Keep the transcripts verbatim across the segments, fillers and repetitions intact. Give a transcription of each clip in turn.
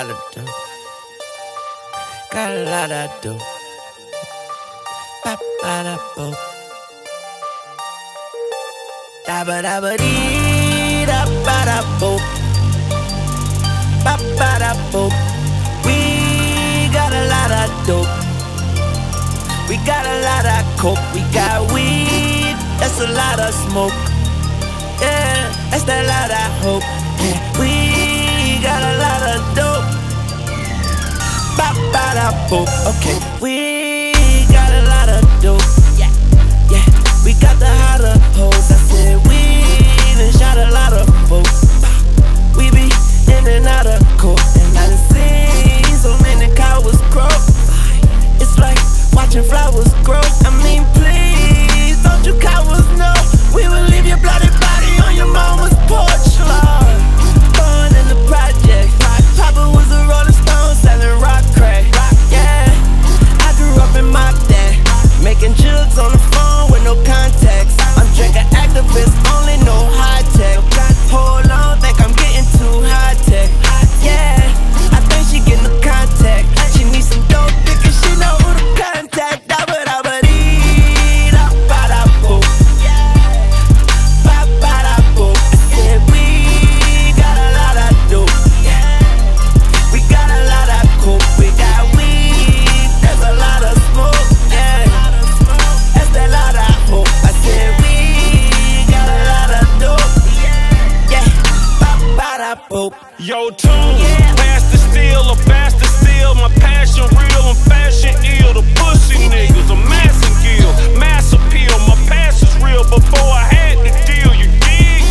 lot to do. Got a lot to do. Ba ba da boo. Da ba da ba dee da ba da boo. Ba ba da boo. We got a lot to do. We got a lot of coke. We got weed. That's a lot of smoke. Yeah, that's a lot of hope. Yeah, we got a lot of dope. Ba ba da boo. Okay, we got a lot of dope. Yeah, yeah, we got the hotter hope. I said we done shot a lot of folks. We be in and out of court, and I done seen so many cowards grow. It's like watching flowers grow. I mean, please don't you cowards know we will leave your bloody body on your mama's porch. Born in the project, Papa was a Rolling Stone selling rock crack. Yeah, I grew up in my day, making jokes on the phone with no contacts. I'm drinking activist, only no high tech. Hold on, think I'm getting too high tech. Yeah, I think she getting the contact. She needs some dope because she know who to contact. Yo, tune, yeah. Pastor Steele, a bastard steal. My passion real, I'm fashion ill. The pussy niggas, a massive guild, mass appeal. My past is real before I had the deal, you dig?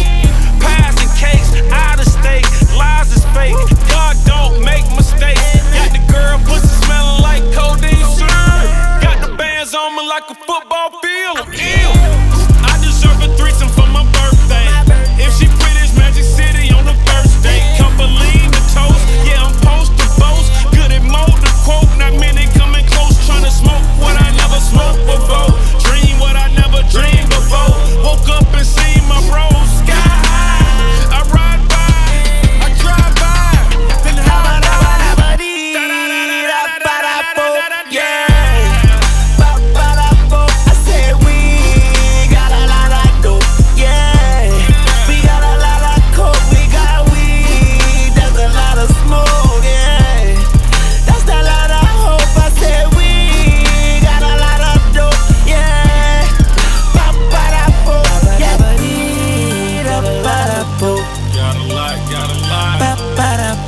Pies and cakes, out of state, lies is fake. God don't make mistakes. Got the girl pussy smelling like codeine syrup. Got the bands on me like a football field, I'm ill. I deserve a threesome for my birthday. If she British, Magic City on the first date. Lean the toast, yeah, I'm post to boast. Good at mode to quote, not many coming close. Tryna smoke what I never smoked before. Dream what I never dreamed before. Woke up and seen my bros sky high. I ride by, I drive by. Then how I know I have a need. Yeah.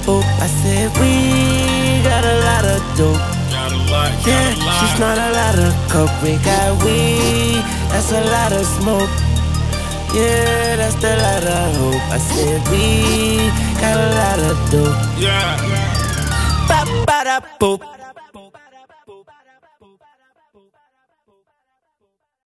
I said we got a lot of dope. Yeah, we got a lot of coke. We got smoke, yeah, that's a lot of hope. I said we got a lot of dope, yeah. Ba ba da boo, yeah. Ba ba da boo, got a lot, got a lot. Ba ba da boo, I said we got a lot of dope, got a lot, got yeah. A lot. She's not a lot of coke, we got weed, that's a lot of smoke. Yeah, that's the lot of hope. I said we got a lot of dope. Yeah. Ba ba da boop.